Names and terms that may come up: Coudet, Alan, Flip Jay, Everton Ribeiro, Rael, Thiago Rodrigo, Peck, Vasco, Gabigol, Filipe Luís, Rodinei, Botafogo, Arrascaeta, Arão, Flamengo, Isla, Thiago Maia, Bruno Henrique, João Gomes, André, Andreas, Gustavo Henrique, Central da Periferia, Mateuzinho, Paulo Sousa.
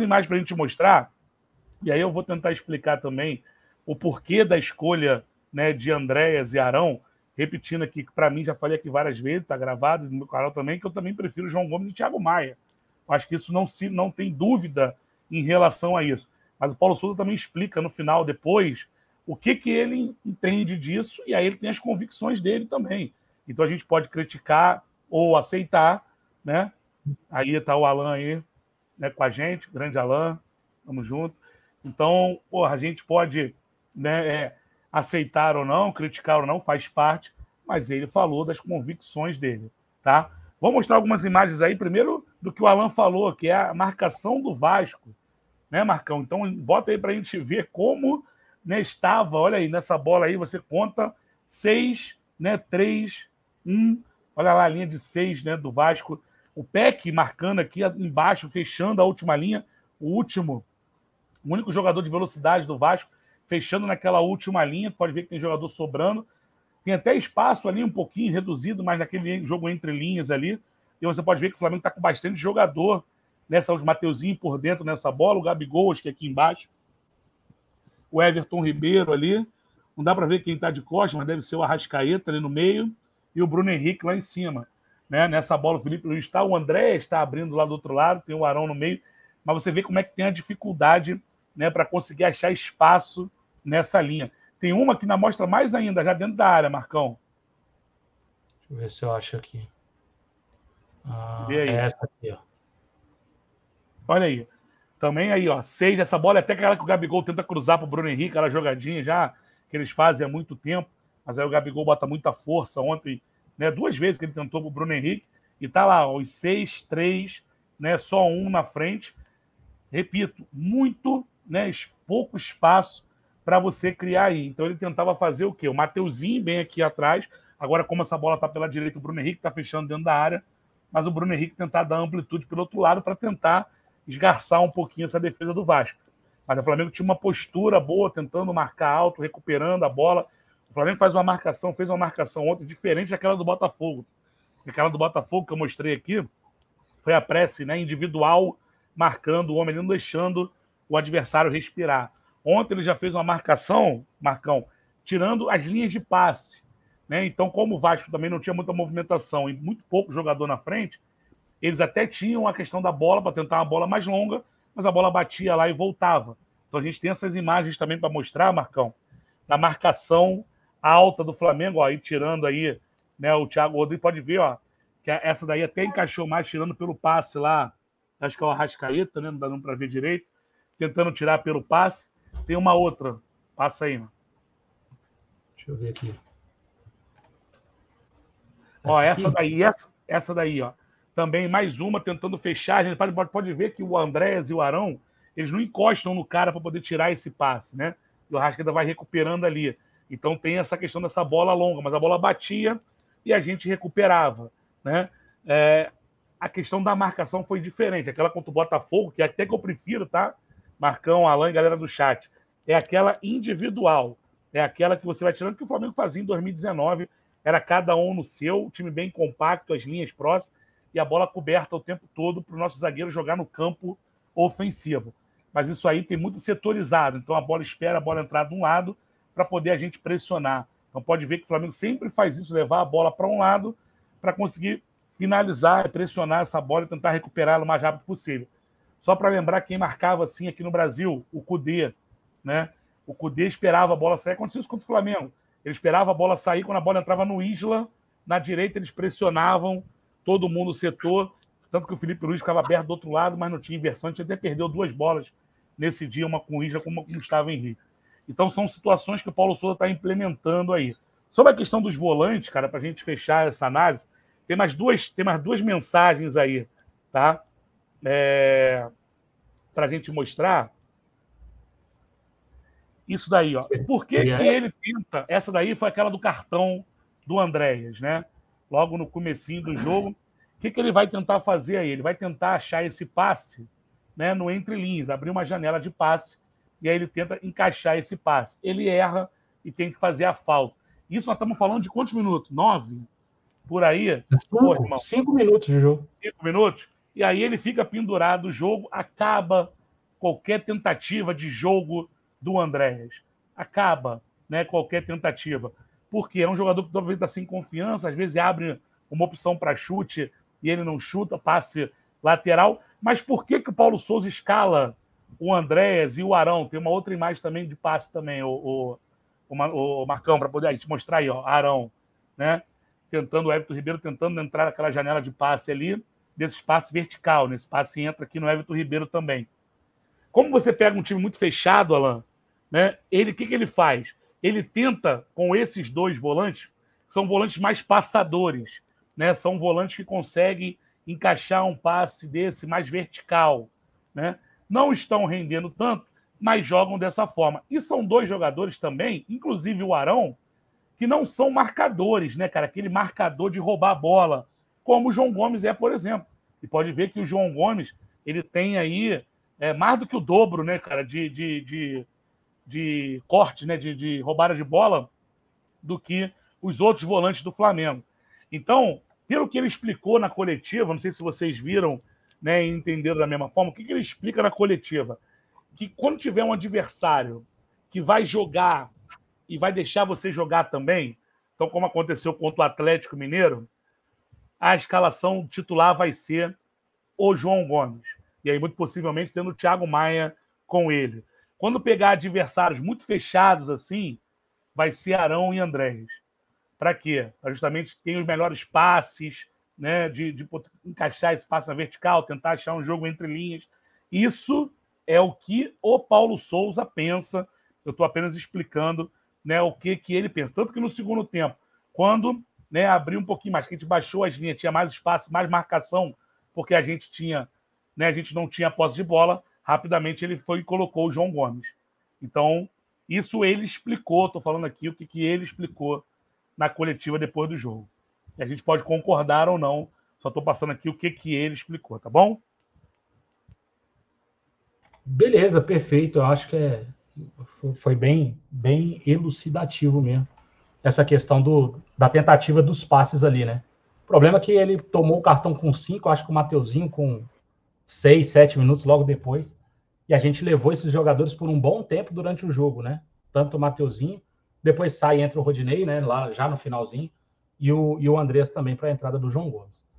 poucas imagens para a gente mostrar, e aí eu vou tentar explicar também o porquê da escolha, né, de Andreas e Arão, repetindo aqui, que para mim, já falei aqui várias vezes, está gravado no meu canal também, que eu também prefiro João Gomes e Thiago Maia. Acho que isso não tem dúvida em relação a isso. Mas o Paulo Sousa também explica no final, depois, o que ele entende disso, e aí ele tem as convicções dele também. Então a gente pode criticar ou aceitar, né? Aí está o Alan aí, né, com a gente, grande Alan, tamo junto. Então, porra, a gente pode, né, aceitar ou não, criticar ou não, faz parte, mas ele falou das convicções dele, tá? Vou mostrar algumas imagens aí, primeiro do que o Alan falou, que é a marcação do Vasco, né, Marcão? Então, bota aí pra gente ver como, né, estava, olha aí, nessa bola aí, você conta 6, né, 3, 1, olha lá a linha de 6, né, do Vasco, o Peck marcando aqui embaixo, fechando a última linha, o único jogador de velocidade do Vasco, fechando naquela última linha, pode ver que tem jogador sobrando, tem até espaço ali um pouquinho reduzido, mas naquele jogo entre linhas ali, e você pode ver que o Flamengo está com bastante jogador nessa, os Mateuzinho por dentro nessa bola, o Gabigol, acho que aqui embaixo, o Everton Ribeiro ali, não dá para ver quem está de costas, mas deve ser o Arrascaeta ali no meio, e o Bruno Henrique lá em cima, né? Nessa bola o Filipe Luís está, o André está abrindo lá do outro lado, tem o Arão no meio, mas você vê como é que tem a dificuldade, né, para conseguir achar espaço nessa linha. Tem uma que na mostra mais ainda, já dentro da área, Marcão. Deixa eu ver se eu acho aqui. Ah, vê aí. É essa aqui, ó. Olha aí. Também aí, ó, 6, essa bola é até aquela que o Gabigol tenta cruzar pro Bruno Henrique, aquela jogadinha já que eles fazem há muito tempo, mas aí o Gabigol bota muita força ontem, né, 2 vezes que ele tentou pro Bruno Henrique, e tá lá, ó, os 6, 3, né, só 1 na frente. Repito, muito, né, pouco espaço para você criar aí. Então ele tentava fazer o quê? O Mateuzinho bem aqui atrás. Agora, como essa bola está pela direita, o Bruno Henrique está fechando dentro da área, mas o Bruno Henrique tentar dar amplitude pelo outro lado para tentar esgarçar um pouquinho essa defesa do Vasco. Mas o Flamengo tinha uma postura boa, tentando marcar alto, recuperando a bola. O Flamengo fez uma marcação ontem diferente daquela do Botafogo. Aquela do Botafogo que eu mostrei aqui foi a prece, né, individual, marcando o homem, não deixando o adversário respirar. Ontem ele já fez uma marcação, Marcão, tirando as linhas de passe, né? Então, como o Vasco também não tinha muita movimentação e muito pouco jogador na frente, eles até tinham a questão da bola para tentar uma bola mais longa, mas a bola batia lá e voltava. Então a gente tem essas imagens também para mostrar, Marcão, da marcação alta do Flamengo, ó, aí tirando aí, né, o Thiago Rodrigo, pode ver, ó, que essa daí até encaixou mais, tirando pelo passe lá, acho que é o Arrascaeta, né? Não dá não para ver direito, tentando tirar pelo passe. Tem uma outra, passa aí. Deixa eu ver aqui. Ó, essa daí, ó. Também mais uma tentando fechar. A gente pode ver que o Andreas e o Arão, eles não encostam no cara para poder tirar esse passe, né? E o Arrascaeta vai recuperando ali. Então tem essa questão dessa bola longa, mas a bola batia e a gente recuperava, né? A questão da marcação foi diferente. Aquela contra o Botafogo, que até que eu prefiro, tá? Marcão, Alan e galera do chat. É aquela individual. É aquela que você vai tirando, que o Flamengo fazia em 2019. Era cada um no seu, o time bem compacto, as linhas próximas, e a bola coberta o tempo todo para o nosso zagueiro jogar no campo ofensivo. Mas isso aí tem muito setorizado. Então a bola espera a bola entrar de um lado para poder a gente pressionar. Então pode ver que o Flamengo sempre faz isso, levar a bola para um lado para conseguir finalizar, pressionar essa bola e tentar recuperá-la o mais rápido possível. Só para lembrar quem marcava assim aqui no Brasil, o Coudet, né? O Coudet esperava a bola sair. Aconteceu isso contra o Flamengo. Ele esperava a bola sair, quando a bola entrava no Isla, na direita eles pressionavam todo mundo no setor, tanto que o Filipe Luís ficava aberto do outro lado, mas não tinha inversão. A gente até perdeu 2 bolas nesse dia, uma com o Isla, uma com o Gustavo Henrique. Então são situações que o Paulo Sousa está implementando aí. Sobre a questão dos volantes, cara, para a gente fechar essa análise, tem mais duas mensagens aí, tá? Para a gente mostrar. Isso daí, ó. Por que ele tenta... Essa daí foi aquela do cartão do Andreas, né? Logo no comecinho do jogo. O que ele vai tentar fazer aí? Ele vai tentar achar esse passe, né, no entrelinhas, abrir uma janela de passe, e aí ele tenta encaixar esse passe. Ele erra e tem que fazer a falta. Isso nós estamos falando de quantos minutos? 9? Por aí, 5 minutos de jogo. 5 minutos? E aí ele fica pendurado, o jogo acaba qualquer tentativa de jogo do Andreas. Acaba, né, qualquer tentativa. Porque é um jogador que talvez está sem confiança, às vezes abre uma opção para chute e ele não chuta, passe lateral. Mas por que que o Paulo Sousa escala o Andreas e o Arão? Tem uma outra imagem também de passe também, o Marcão, para poder te mostrar aí, ó, Arão, né? Tentando, o Everton Ribeiro tentando entrar naquela janela de passe ali, desse espaço vertical, nesse passe entra aqui no Everton Ribeiro também. Como você pega um time muito fechado, Alan, né? Ele, o que que ele faz? Ele tenta, com esses dois volantes, que são volantes mais passadores, né? São volantes que conseguem encaixar um passe desse mais vertical, né? Não estão rendendo tanto, mas jogam dessa forma. E são dois jogadores também, inclusive o Arão, que não são marcadores, né, cara? Aquele marcador de roubar a bola, como o João Gomes é, por exemplo. E pode ver que o João Gomes, ele tem aí mais do que o dobro, né, cara, de corte, né, de roubada de bola do que os outros volantes do Flamengo. Então, pelo que ele explicou na coletiva, não sei se vocês viram, né, e entenderam da mesma forma, o que ele explica na coletiva? Que quando tiver um adversário que vai jogar e vai deixar você jogar também, então como aconteceu contra o Atlético Mineiro, a escalação titular vai ser o João Gomes. E aí, muito possivelmente, tendo o Thiago Maia com ele. Quando pegar adversários muito fechados assim, vai ser Arão e Andrés. Para quê? Para justamente ter os melhores passes, né, de encaixar esse passe na vertical, tentar achar um jogo entre linhas. Isso é o que o Paulo Sousa pensa. Eu estou apenas explicando, né, o que que ele pensa. Tanto que no segundo tempo, quando, né, abriu um pouquinho mais, que a gente baixou as linhas, tinha mais espaço, mais marcação, porque a gente tinha, né, a gente não tinha posse de bola, rapidamente ele foi e colocou o João Gomes. Então, isso ele explicou, estou falando aqui o que que ele explicou na coletiva depois do jogo. E a gente pode concordar ou não, só estou passando aqui o que que ele explicou, tá bom? Beleza, perfeito. Eu acho que foi bem elucidativo mesmo, essa questão da tentativa dos passes ali, né? O problema é que ele tomou o cartão com 5, acho que o Mateuzinho com 6, 7 minutos logo depois, e a gente levou esses jogadores por um bom tempo durante o jogo, né? Tanto o Mateuzinho, depois sai e entra o Rodinei, né? Lá já no finalzinho, e o Andreas também para a entrada do João Gomes.